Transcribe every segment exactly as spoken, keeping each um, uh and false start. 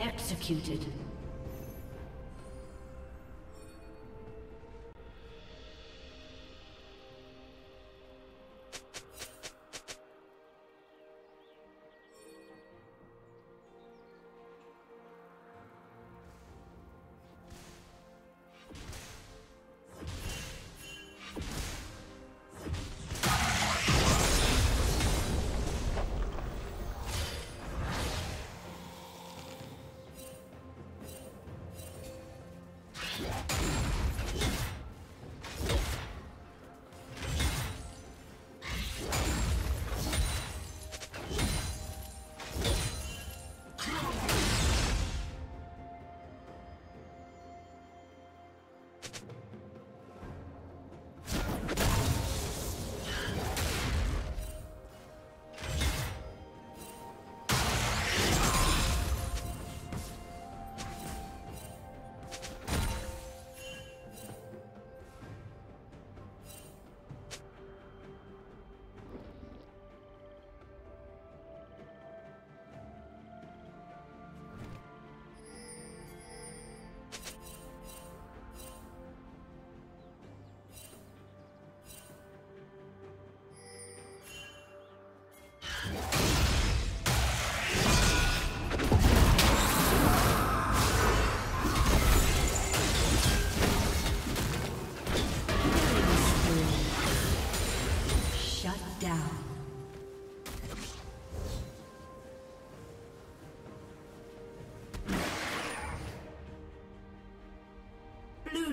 Executed.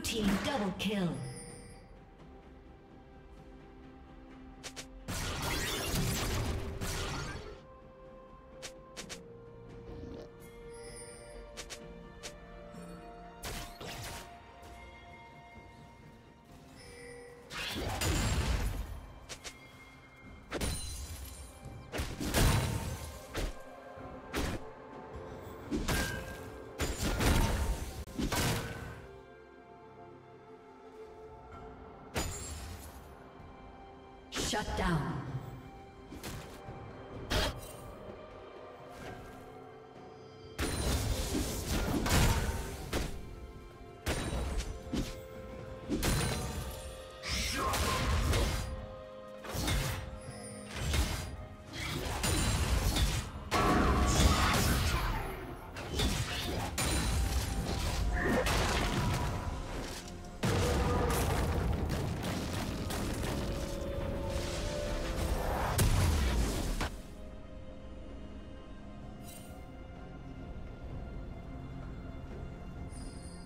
Team double kill. Shut down.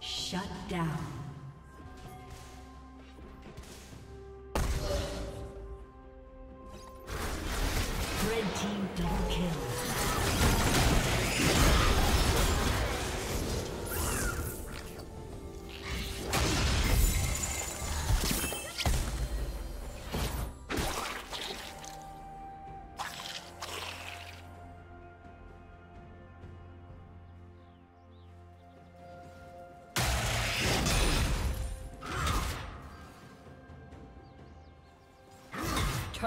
Shut down. Red team double kill.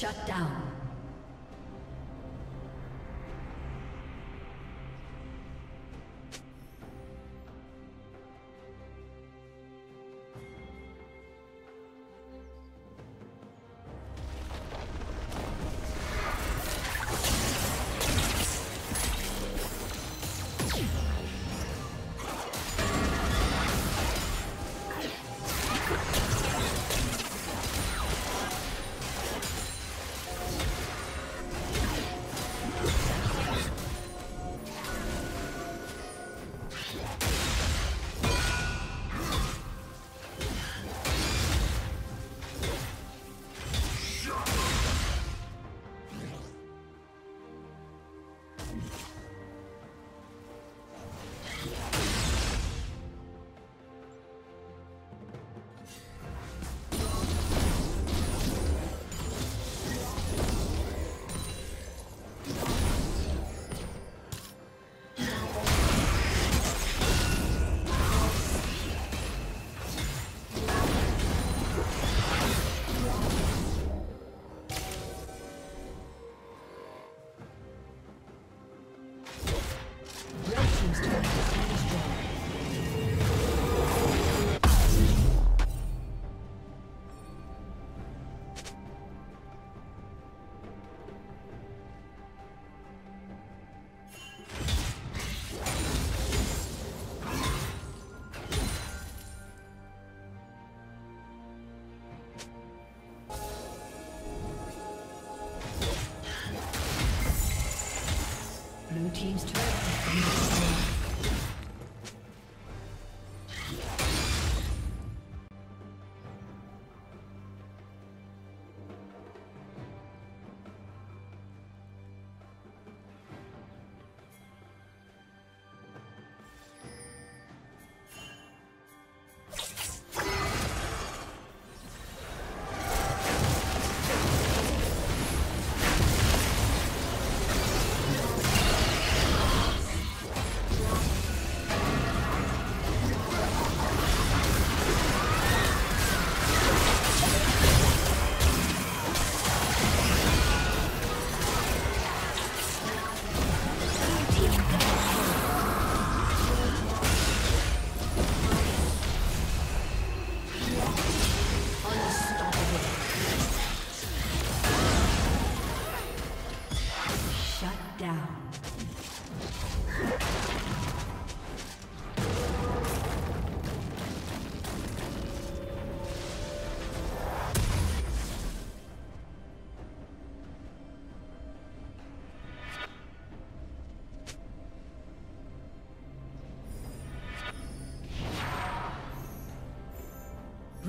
Shut down.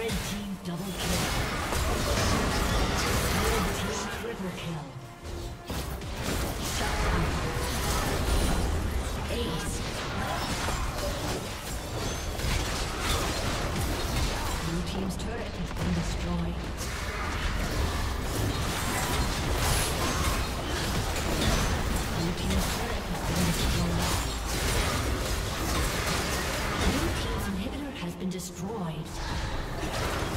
Red team's turret has been destroyed. Blue team has been destroyed. Destroyed.